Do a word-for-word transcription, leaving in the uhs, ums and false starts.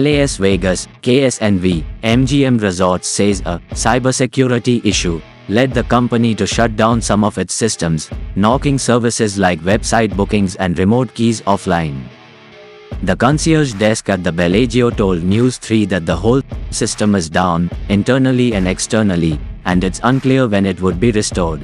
Las Vegas, K S N V, M G M Resorts says a cybersecurity issue led the company to shut down some of its systems, knocking services like website bookings and remote keys offline. The concierge desk at the Bellagio told News three that the whole system is down, internally and externally, and it's unclear when it would be restored.